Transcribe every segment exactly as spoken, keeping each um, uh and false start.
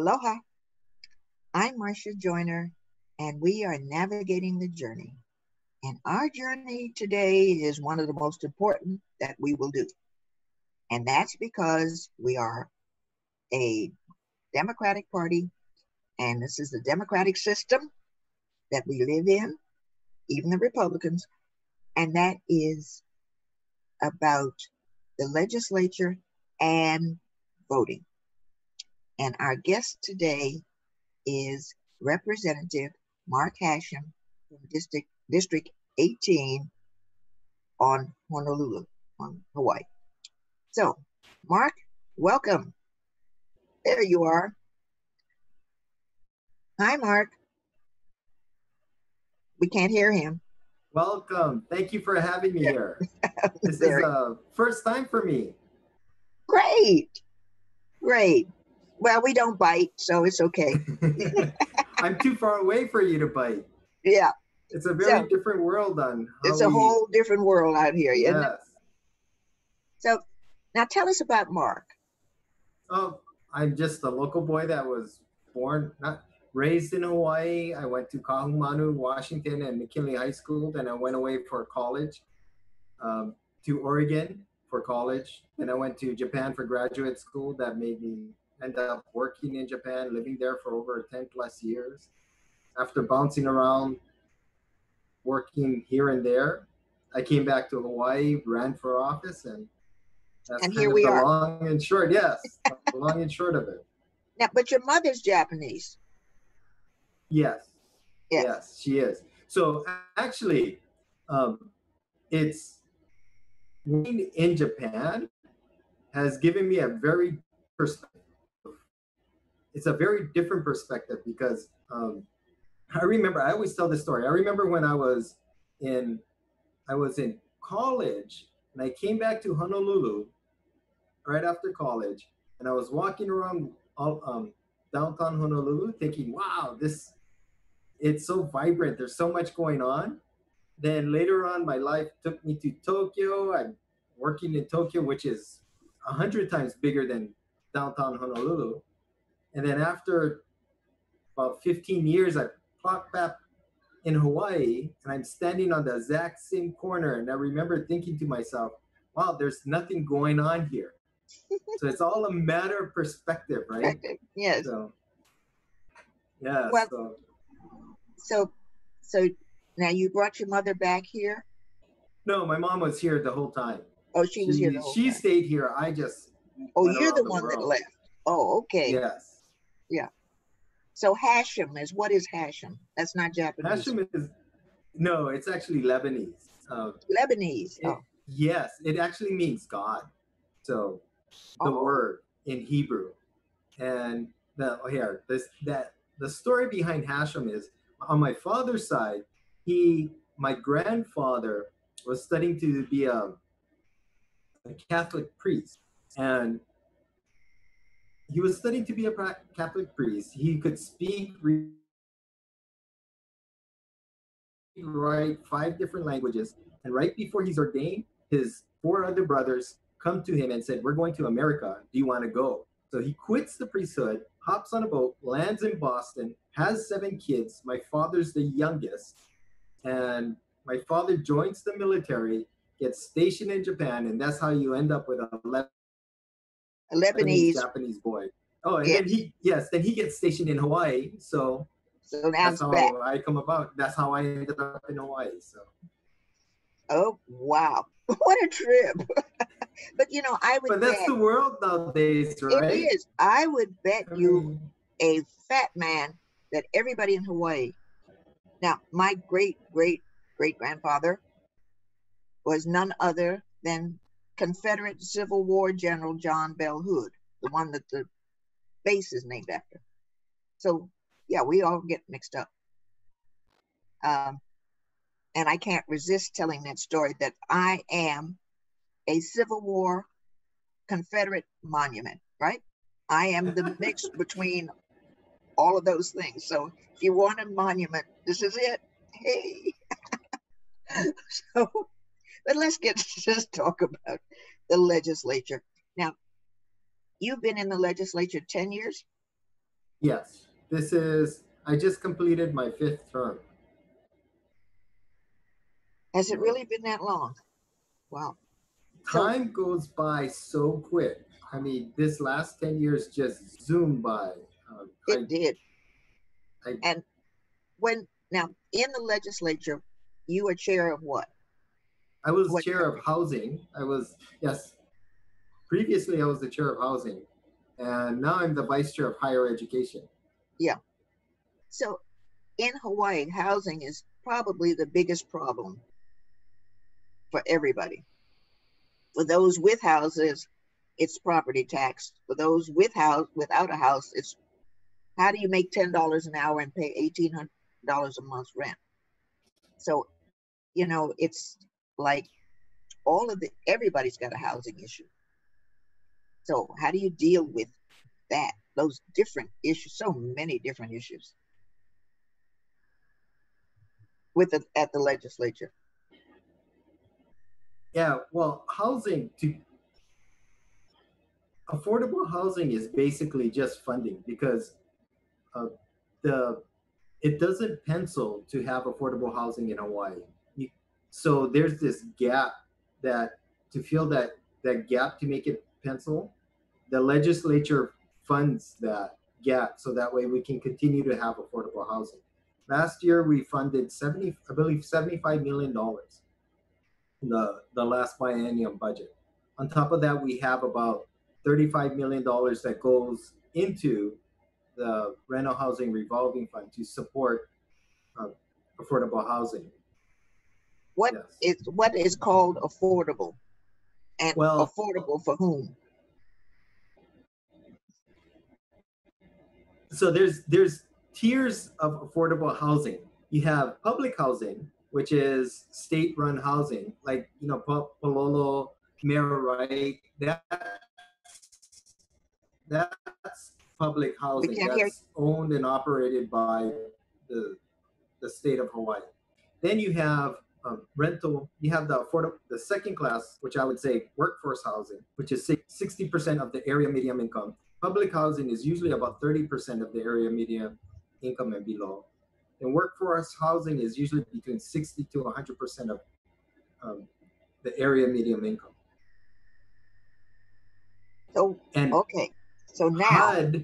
Aloha, I'm Marcia Joyner, and we are navigating the journey. And our journey today is one of the most important that we will do. And that's because we are a Democratic Party, and this is the democratic system that we live in, even the Republicans, and that is about the legislature and voting. And our guest today is Representative Mark Hashem from District District eighteen on Honolulu, on Hawaii. So, Mark, welcome. There you are. Hi, Mark. We can't hear him. Welcome. Thank you for having me here. This is a first time for me. Great. Great. Well, we don't bite, so it's okay. I'm too far away for you to bite. Yeah. It's a very so, different world on how It's a we... whole different world out here. Yes. It? So now tell us about Mark. Oh, I'm just a local boy that was born, not raised in Hawaii. I went to Kaʻahumanu, Washington, and McKinley High School. Then I went away for college um, to Oregon for college. Then I went to Japan for graduate school. That made me end up working in Japan, living there for over ten plus years. After bouncing around, working here and there, I came back to Hawaii, ran for office, and that's and here we are. Long and short, yes, long and short of it. Now, but your mother's Japanese. Yes, yes, yes she is. So actually, um, it's being in Japan has given me a very perspective. It's a very different perspective because. Um, I remember, I always tell this story. I remember when I was in, I was in college and I came back to Honolulu right after college, and I was walking around all, um, downtown Honolulu thinking, wow, this, it's so vibrant. There's so much going on. Then later on, my life took me to Tokyo. I'm working in Tokyo, which is a hundred times bigger than downtown Honolulu. And then after about fifteen years, I popped up in Hawaii, and I'm standing on the exact same corner, and I remember thinking to myself, wow, there's nothing going on here. So it's all a matter of perspective, right? Yes. So, yeah. Well, so. so so now you brought your mother back here? No, my mom was here the whole time. Oh, she was she, here the whole She time. stayed here. I just Oh, you're the, the one world. that left. Oh, okay. Yes. Yeah. So Hashem is, what is Hashem? That's not Japanese. Hashem is, no, it's actually Lebanese. Um, Lebanese. It, oh. Yes, it actually means God. So the oh. word in Hebrew. And the, oh, here, this, that, the story behind Hashem is, on my father's side, he, my grandfather was studying to be a, a Catholic priest. And he was studying to be a Catholic priest. He could speak, read, write five different languages. And right before he's ordained, his four other brothers come to him and said, we're going to America. Do you want to go? So he quits the priesthood, hops on a boat, lands in Boston, has seven kids. My father's the youngest. And my father joins the military, gets stationed in Japan. And that's how you end up with eleven. A Lebanese Japanese boy. Oh, and yeah. then he yes, then he gets stationed in Hawaii. So, so that's how back. I come about. That's how I ended up in Hawaii. So, oh wow, what a trip! But you know, I would. But that's bet, the world nowadays, right? It is. I would bet you a fat man that everybody in Hawaii. Now, my great great great grandfather was none other than Confederate Civil War General John Bell Hood, the one that the base is named after. So, yeah, we all get mixed up. Um, and I can't resist telling that story that I am a Civil War Confederate monument, right? I am the mix between all of those things. So if you want a monument, this is it. Hey. So... But let's get just talk about the legislature. Now, you've been in the legislature ten years? Yes, this is, I just completed my fifth term. Has it really been that long? Wow. Time so, goes by so quick. I mean, this last ten years just zoomed by. Uh, it I, did. I, and when, now in the legislature, you were chair of what? I was what chair of housing. I was, yes. Previously, I was the chair of housing. And now I'm the vice chair of higher education. Yeah. So in Hawaii, housing is probably the biggest problem for everybody. For those with houses, it's property tax. For those with house, without a house, it's how do you make ten dollars an hour and pay eighteen hundred dollars a month rent? So, you know, it's like all of the, everybody's got a housing issue. So how do you deal with that? Those different issues, so many different issues with the, at the legislature. Yeah, well, housing, to, affordable housing is basically just funding because uh, the it doesn't pencil to have affordable housing in Hawaii. You, so there's this gap that to fill that that gap to make it pencil, the legislature funds that gap so that way we can continue to have affordable housing. Last year we funded seventy, I believe, seventy-five million dollars in the, the last biennium budget. On top of that, we have about thirty-five million dollars that goes into the rental housing revolving fund to support uh, affordable housing. What yes. is what is called affordable? And well, affordable for whom? So there's there's tiers of affordable housing. You have public housing, which is state-run housing, like you know Palolo, Mayor Right. That that's public housing that's owned and operated by the the state of Hawaii. Then you have Um, rental, you have the affordable, the second class, which I would say workforce housing, which is sixty percent of the area median income. Public housing is usually about thirty percent of the area median income and below. And workforce housing is usually between sixty to one hundred percent of um, the area median income. So, and okay. So now H U D,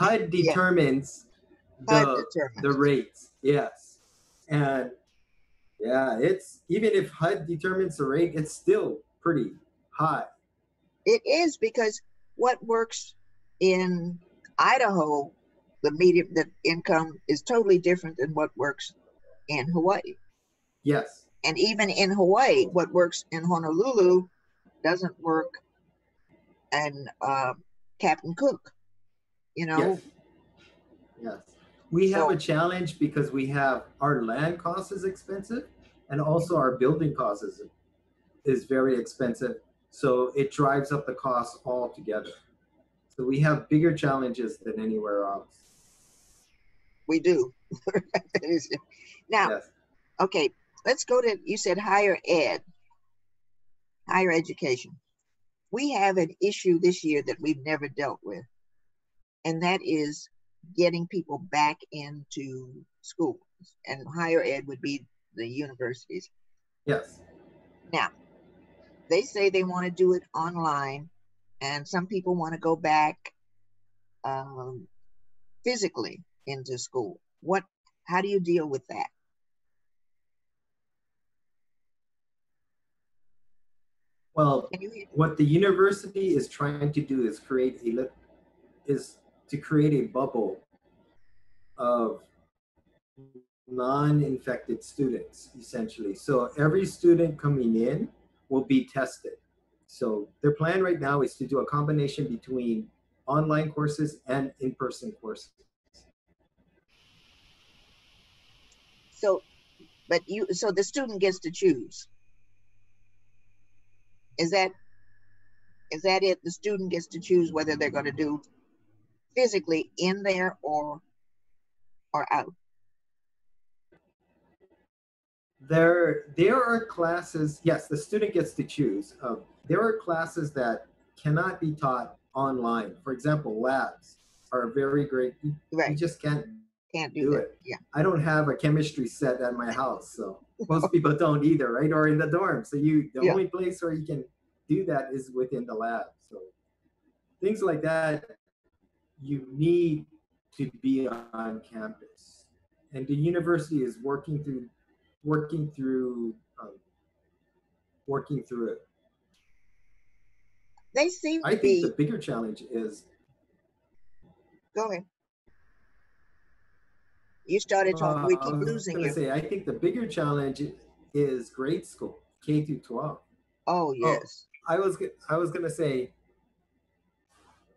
H U D determines, yeah. the, H U D determines the rates. Yes. And yeah, it's even if H U D determines the rate, it's still pretty high. It is because what works in Idaho, the median the income is totally different than what works in Hawaii. Yes. And even in Hawaii, what works in Honolulu doesn't work in uh, Captain Cook, you know? Yes. Yes. We have a challenge because we have our land cost is expensive and also our building cost is, is very expensive. So it drives up the cost altogether. So we have bigger challenges than anywhere else. We do. Now, yes. Okay, let's go to, you said higher ed, higher education. We have an issue this year that we've never dealt with, and that is getting people back into schools, and higher ed would be the universities. Yes. Now, they say they want to do it online, and some people want to go back um, physically into school. What? How do you deal with that? Well, what the university is trying to do is create a is. to create a bubble of non-infected students, essentially. So every student coming in will be tested. So their plan right now is to do a combination between online courses and in-person courses. So, but you, so the student gets to choose. Is that, is that it? The student gets to choose whether they're going to do physically in there or or out? There, there are classes, yes, the student gets to choose. Um, there are classes that cannot be taught online. For example, labs. are very great. You, right. you just can't, can't do, do it. Yeah. I don't have a chemistry set at my house, so most people don't either, right? Or in the dorm. So you, the yeah. only place where you can do that is within the lab. So things like that, you need to be on campus, and the university is working through, working through, um, working through it. They seem. I to think be... the bigger challenge is. Go ahead. You started talking. Uh, we keep losing you. Say, I think the bigger challenge is grade school, K through twelve. Oh yes. Oh, I was. I was gonna say.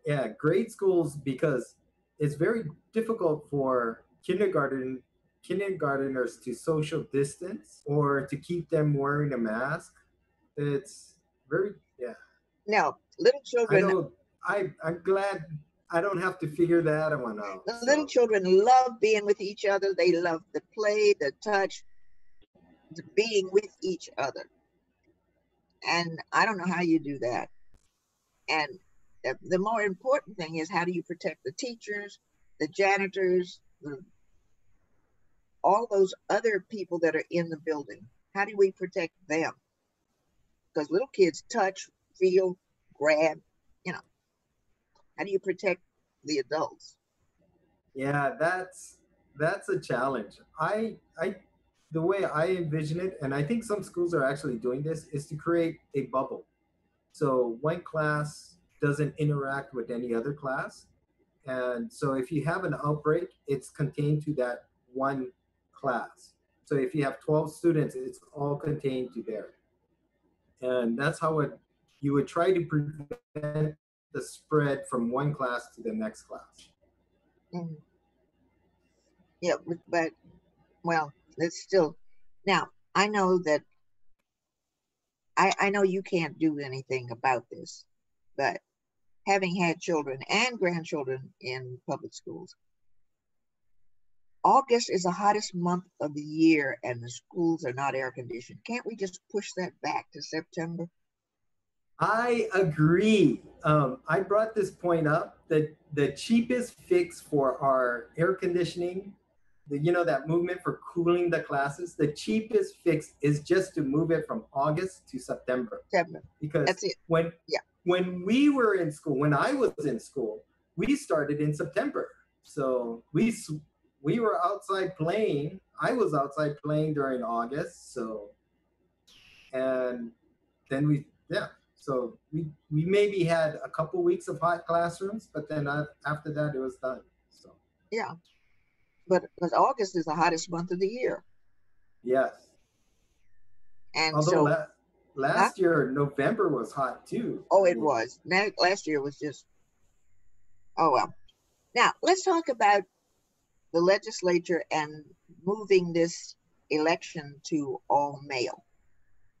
Yeah, grade schools, because it's very difficult for kindergarten kindergarteners to social distance or to keep them wearing a mask. It's very yeah. Now, little children. I don't, I I'm glad I don't have to figure that one out. The so. Little children love being with each other. They love the play, the touch, the being with each other. And I don't know how you do that. And the more important thing is, how do you protect the teachers, the janitors, the, all those other people that are in the building? How do we protect them? Because little kids touch, feel, grab, you know. How do you protect the adults? Yeah, that's that's a challenge. I I the way I envision it, and I think some schools are actually doing this, is to create a bubble. So one class doesn't interact with any other class. And so if you have an outbreak, it's contained to that one class. So if you have twelve students, it's all contained to there. And that's how it, you would try to prevent the spread from one class to the next class. Mm-hmm. Yeah, but, well, it's still, now, I know that, I, I know you can't do anything about this, but having had children and grandchildren in public schools, August is the hottest month of the year and the schools are not air conditioned. Can't we just push that back to September? I agree. Um, I brought this point up that the cheapest fix for our air conditioning, the, you know, that movement for cooling the classes, the cheapest fix is just to move it from August to September. September. Because That's it. when, yeah. When we were in school, when I was in school, we started in September. So we we were outside playing. I was outside playing during August. So, and then we, yeah. So we, we maybe had a couple weeks of hot classrooms, but then I, after that it was done. So yeah, but because August is the hottest month of the year. Yes. And Although so. That, Last huh? year, November was hot too. Oh, it was. Now, last year was just, oh well. Now, let's talk about the legislature and moving this election to all mail.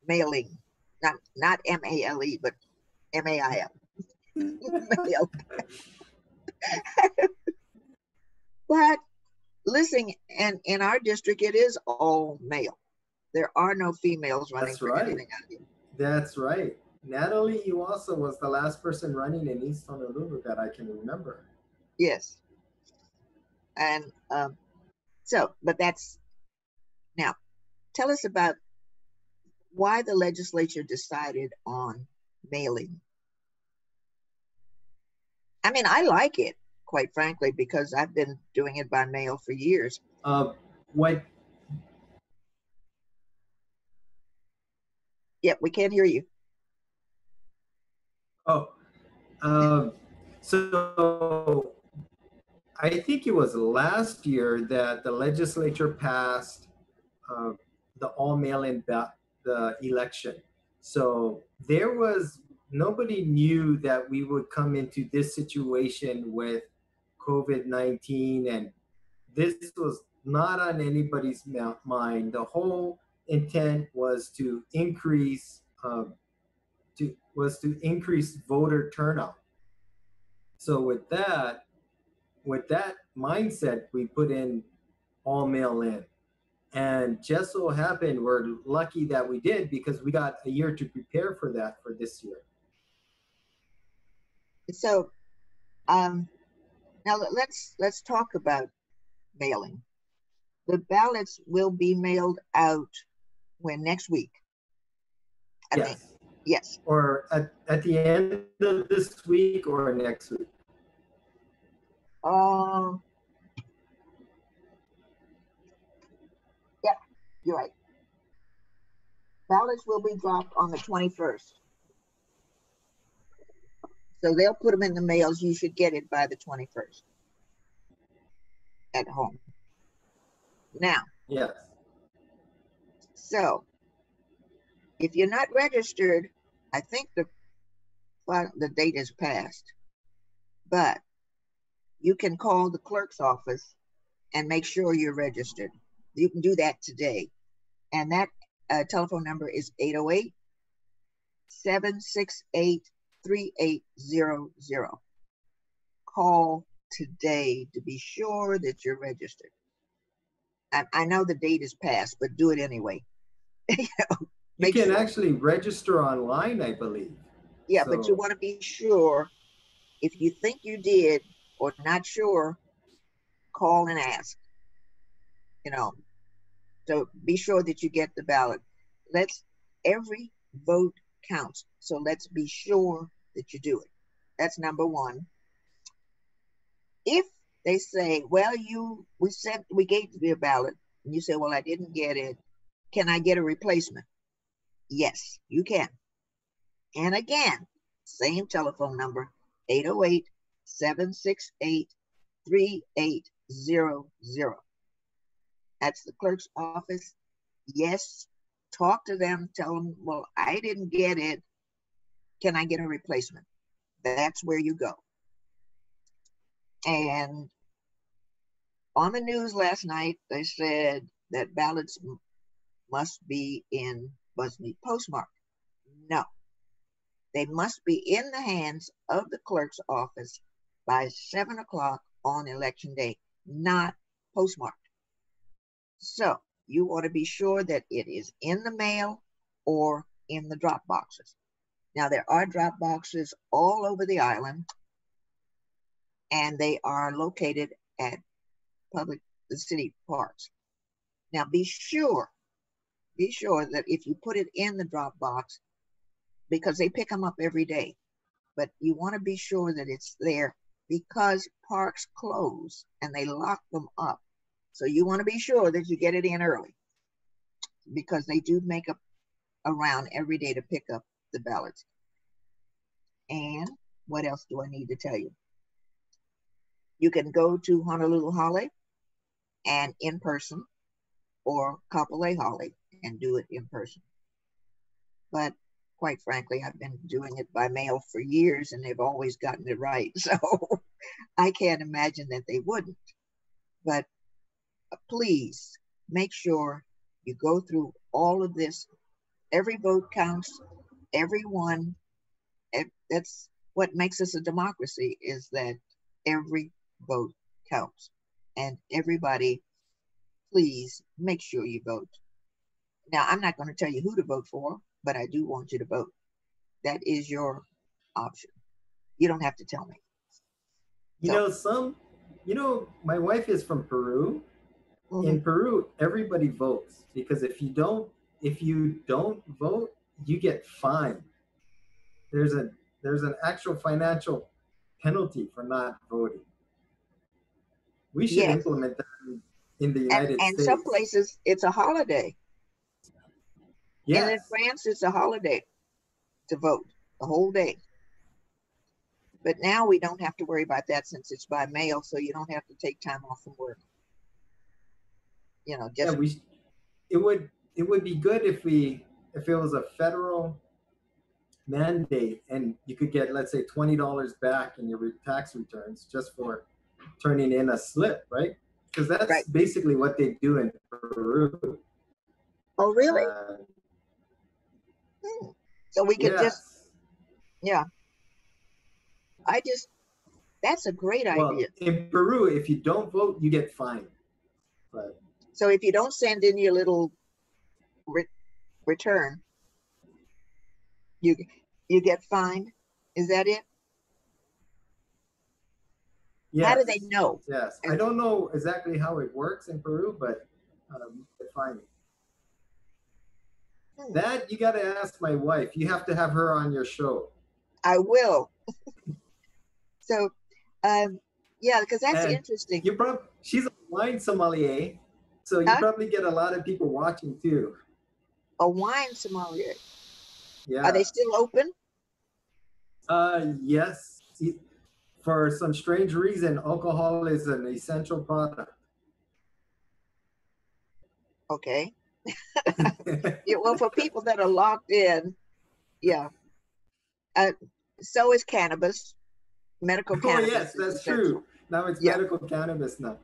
Mailing, not not M A L E, but M A I L. Mail. But listen, and in our district, it is all mail. There are no females running That's for right. anything out here. That's right. Natalie Iwasa was the last person running in East Honolulu that I can remember. Yes. And um, so, but that's, now, tell us about why the legislature decided on mailing. I mean, I like it, quite frankly, because I've been doing it by mail for years. Uh, what? Yep, we can't hear you. Oh, um, so I think it was last year that the legislature passed uh, the all mail-in the election. So there was, nobody knew that we would come into this situation with COVID nineteen, and this was not on anybody's mind. The whole intent was to increase um, to was to increase voter turnout. So with that, with that mindset, we put in all mail in, and just so happened we're lucky that we did, because we got a year to prepare for that for this year. So, um, Now let's let's talk about mailing. The ballots will be mailed out when next week. I yes. Think. Yes. Or at, at the end of this week or next week. Um. Uh, yeah, you're right. Ballots will be dropped on the twenty-first. So they'll put them in the mails. You should get it by the twenty-first at home. Now. Yes. So if you're not registered, I think the, well, the date is passed, but you can call the clerk's office and make sure you're registered. You can do that today. And that uh, telephone number is eight oh eight, seven six eight, three eight zero zero. Call today to be sure that you're registered. I, I know the date is passed, but do it anyway. You know, you can sure. actually register online, I believe. Yeah, so. But you want to be sure. If you think you did or not sure, call and ask. You know, so be sure that you get the ballot. Let's, every vote counts. So let's be sure that you do it. That's number one. If they say, well, you, we sent, we gave you a ballot, and you say, well, I didn't get it. Can I get a replacement? Yes, you can. And again, same telephone number, eight oh eight, seven six eight, three eight zero zero. That's the clerk's office. Yes, talk to them, tell them, well, I didn't get it. Can I get a replacement? That's where you go. And on the news last night, they said that ballots must be in, must be postmarked. No, they must be in the hands of the clerk's office by seven o'clock on election day, not postmarked. So you want to be sure that it is in the mail or in the drop boxes. Now, there are drop boxes all over the island, and they are located at public the city parks. Now, be sure, be sure that if you put it in the drop box, because they pick them up every day, but you want to be sure that it's there because parks close and they lock them up. So you want to be sure that you get it in early because they do make up a round every day to pick up the ballots. And what else do I need to tell you? You can go to Honolulu Hale and in person, or Kapolei Hale and do it in person. But quite frankly, I've been doing it by mail for years and they've always gotten it right. So I can't imagine that they wouldn't. But please make sure you go through all of this. Every vote counts. Everyone, that's what makes us a democracy, is that every vote counts. And everybody, please make sure you vote. Now, I'm not going to tell you who to vote for, but I do want you to vote. That is your option. You don't have to tell me. You so. know, some, you know, my wife is from Peru. Mm-hmm. In Peru, everybody votes, because if you don't, if you don't vote, you get fined. There's a there's an actual financial penalty for not voting. We should yes. implement that in, in the United and, and States. And some places it's a holiday. Yes. And in France it's a holiday to vote the whole day. But now we don't have to worry about that since it's by mail, so you don't have to take time off from work. You know, just yeah, we, it would it would be good if we if it was a federal mandate and you could get, let's say, twenty dollars back in your tax returns just for turning in a slip, right? Because that's right. basically what they do in Peru. Oh, really? Uh, hmm. So we could yes. just, yeah. I just, that's a great well, idea. In Peru, if you don't vote, you get fined. But, so if you don't send in your little return, you you get fined. Is that it? Yes. How do they know? Yes, I don't know exactly how it works in Peru, but um, define it. Hmm. That you got to ask my wife. You have to have her on your show. I will. So, um, yeah, because that's and interesting. You probably she's a wine sommelier, so you huh? probably get a lot of people watching too. A wine sommelier. Yeah. Are they still open? Uh, yes. For some strange reason, alcohol is an essential product. Okay. Yeah, well, for people that are locked in, yeah. Uh, so is cannabis, medical cannabis. Oh, yes, that's true. Now it's yeah. medical cannabis now.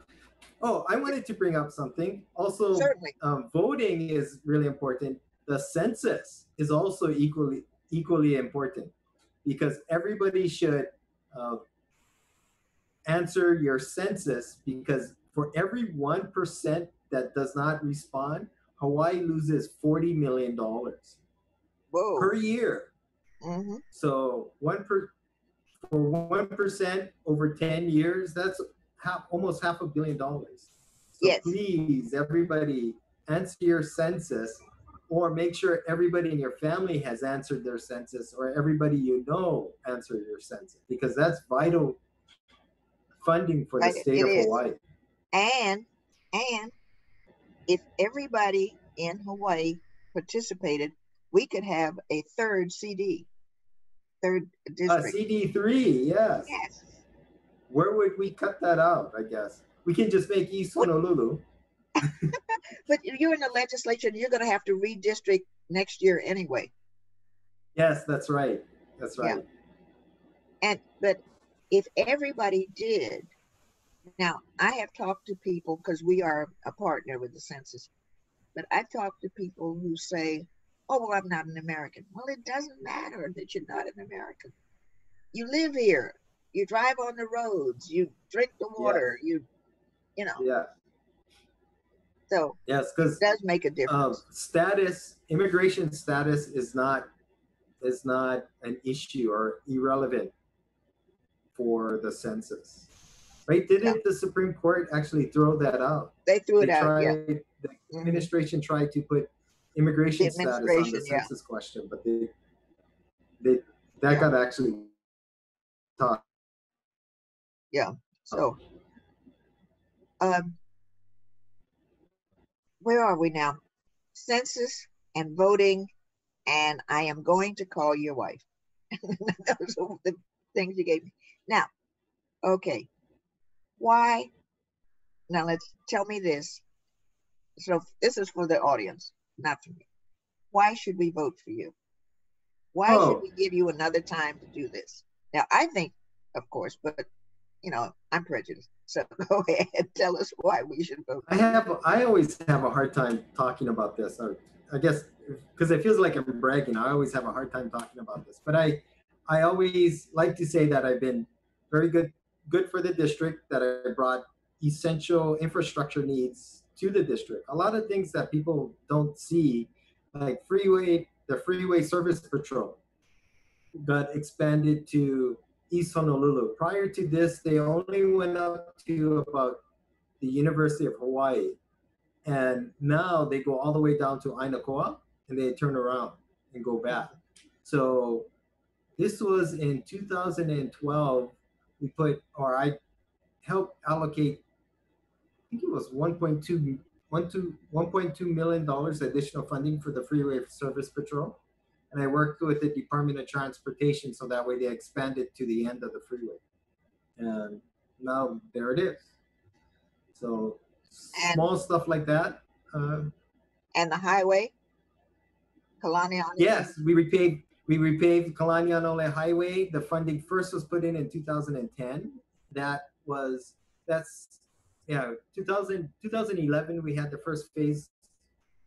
Oh, I wanted to bring up something. Also, um, voting is really important. The census is also equally equally important because everybody should uh, answer your census, because for every one percent that does not respond, Hawaii loses forty million dollars Whoa. Per year. Mm-hmm. So one per, for one percent over ten years, that's half, almost half a billion dollars. So yes. please, everybody, answer your census, or make sure everybody in your family has answered their census, or everybody you know answered their census, because that's vital funding for the state of Hawaii. And, and if everybody in Hawaii participated, we could have a third C D, third district. Uh, C D three, yes. Yes. Where would we cut that out, I guess? We can just make East Honolulu. But you're in the legislature, and you're going to have to redistrict next year anyway. Yes, that's right. That's right. Yeah. And but if everybody did, now I have talked to people, because we are a partner with the census, but I've talked to people who say, oh, well, I'm not an American. Well, it doesn't matter that you're not an American. You live here. You drive on the roads. You drink the water. Yeah. You, you know. Yeah. So yes, because it does make a difference. Um, status, immigration status is not is not an issue or irrelevant for the census, right? Didn't yeah. the Supreme Court actually throw that out? They threw it they out. Tried, yeah. The administration mm-hmm. tried to put immigration, administration, status on the census yeah. question, but they they that yeah. got actually taught. Yeah. So, um, where are we now? Census and voting, and I am going to call your wife. Those are the things you gave me. Now, okay. Why? Now let's tell me this. So this is for the audience, not for me. Why should we vote for you? Why oh. should we give you another time to do this? Now I think, of course, but you know, I'm prejudiced. So go ahead and tell us why we should vote. I have, I always have a hard time talking about this. I, I guess because it feels like I'm bragging. I always have a hard time talking about this. But I, I always like to say that I've been very good, good for the district, that I brought essential infrastructure needs to the district. A lot of things that people don't see, like freeway, the freeway service patrol, got expanded to East Honolulu. Prior to this, they only went up to about the University of Hawaii. And now they go all the way down to Aina Haina, and they turn around and go back. So this was in two thousand twelve, we put, or I helped allocate, I think it was one point two million dollars additional funding for the Freeway Service Patrol. And I worked with the Department of Transportation, so that way they expanded to the end of the freeway. And now there it is. So and, small stuff like that. Uh, and the highway, Kalanianaʻole. Yes, we repaved, we repaved Kalanianaʻole Highway. The funding first was put in in two thousand ten. That was, that's, yeah, two thousand, twenty eleven, we had the first phase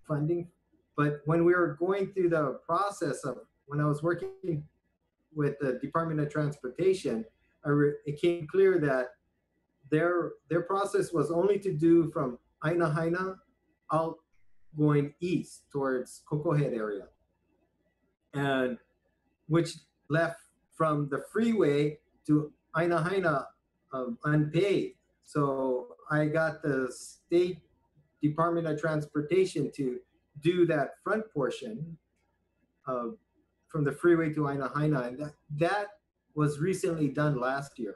funding. But when we were going through the process of, when I was working with the Department of Transportation, I re, it came clear that their their process was only to do from Aina Haina out going east towards Koko Head area, and which left from the freeway to Aina Haina um, unpaid. So I got the State Department of Transportation to do that front portion uh, from the freeway to Aina Haina, and that, that was recently done last year.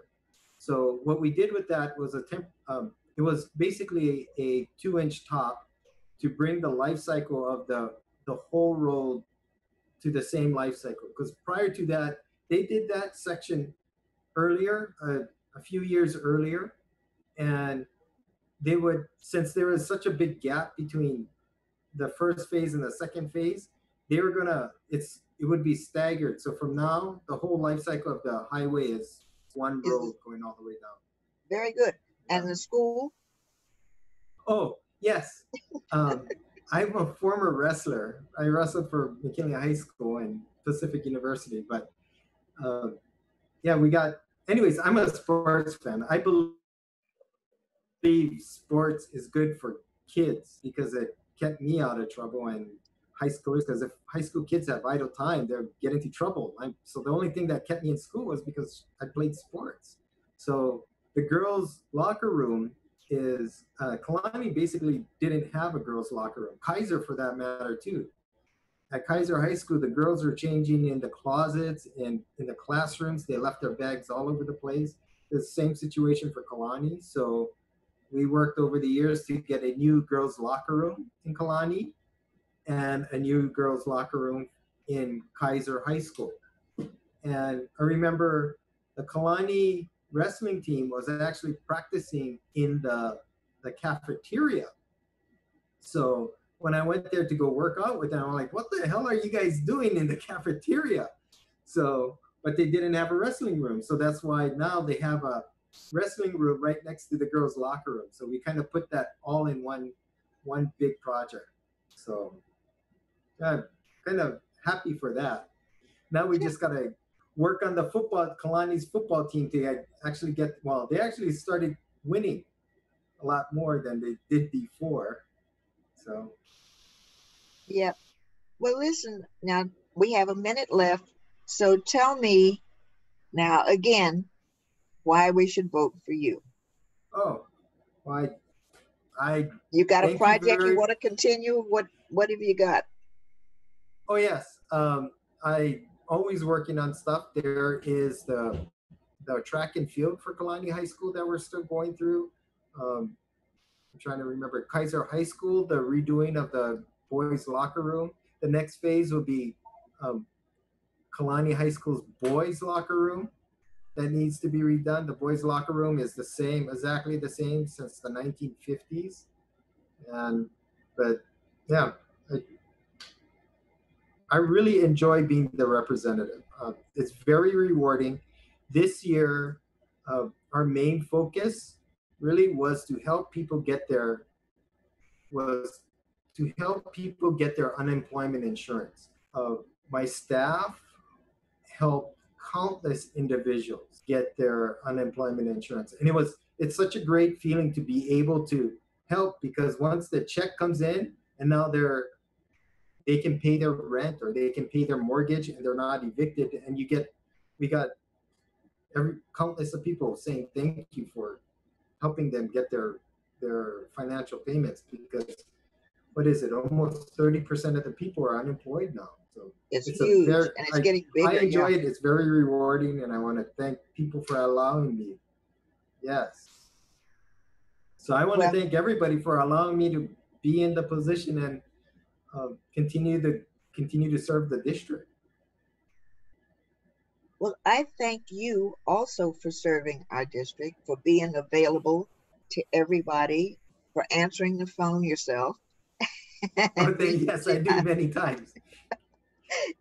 So what we did with that was a temp, um, it was basically a, a two-inch top to bring the life cycle of the, the whole road to the same life cycle. Because prior to that, they did that section earlier, uh, a few years earlier, and they would, since there was such a big gap between the first phase and the second phase, they were gonna, it's, it would be staggered. So from now, the whole life cycle of the highway is one road going all the way down. Very good. Yeah. And the school? Oh, yes. Um, I'm a former wrestler. I wrestled for McKinley High School and Pacific University, but uh, yeah, we got, anyways, I'm a sports fan. I believe sports is good for kids because it kept me out of trouble and high schoolers, because if high school kids have idle time, they're getting into trouble. I'm, so the only thing that kept me in school was because I played sports. So the girls' locker room is, uh, Kalani basically didn't have a girls' locker room. Kaiser, for that matter, too. At Kaiser High School, the girls were changing in the closets and in the classrooms. They left their bags all over the place. The same situation for Kalani. So we worked over the years to get a new girls' locker room in Kalani and a new girls' locker room in Kaiser High School. And I remember the Kalani wrestling team was actually practicing in the, the cafeteria. So when I went there to go work out with them, I'm like, what the hell are you guys doing in the cafeteria? So, but they didn't have a wrestling room. So that's why now they have a wrestling room right next to the girls' locker room. So we kind of put that all in one, one big project. So I'm kind of happy for that. Now we just got to work on the football, Kalani's football team to actually get, well, they actually started winning a lot more than they did before. So. Yeah. Well, listen, now we have a minute left. So tell me now again, why we should vote for you. Oh, why? I, you got a project you, you want to continue? What what have you got? Oh yes, um, I always working on stuff. There is the the track and field for Kalani High School that we're still going through. Um, I'm trying to remember Kaiser High School, the redoing of the boys' locker room. The next phase will be um, Kalani High School's boys' locker room. That needs to be redone. The boys' locker room is the same, exactly the same since the nineteen fifties. And, but yeah, I, I really enjoy being the representative. Uh, it's very rewarding. This year, uh, our main focus really was to help people get their, was to help people get their unemployment insurance. Uh, my staff helped countless individuals get their unemployment insurance. And it was, it's such a great feeling to be able to help, because once the check comes in and now they're, they can pay their rent or they can pay their mortgage and they're not evicted. And you get, we got every countless of people saying thank you for helping them get their, their financial payments, because what is it? Almost thirty percent of the people are unemployed now. So it's, it's huge, a very, and it's I, getting bigger. I enjoy yeah. it. It's very rewarding, and I want to thank people for allowing me. Yes. So I want well, to thank everybody for allowing me to be in the position and uh, continue to continue to serve the district. Well, I thank you also for serving our district, for being available to everybody, for answering the phone yourself. Oh, thank, yes, I do many times.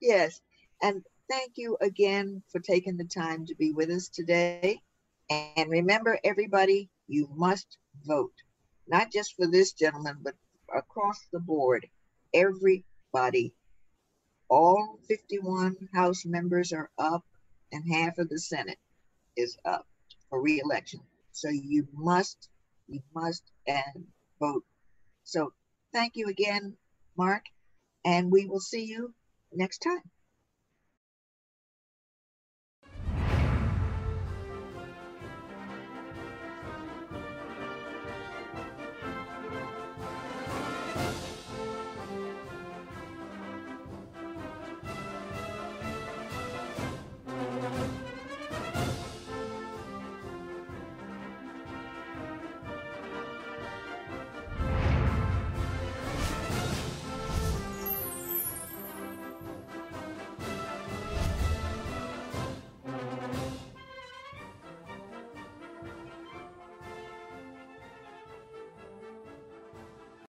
Yes, and thank you again for taking the time to be with us today. And remember, everybody, you must vote, not just for this gentleman, but across the board. Everybody, all fifty-one House members are up, and half of the Senate is up for re-election. So you must, you must, and vote. So thank you again, Mark, and we will see you next time.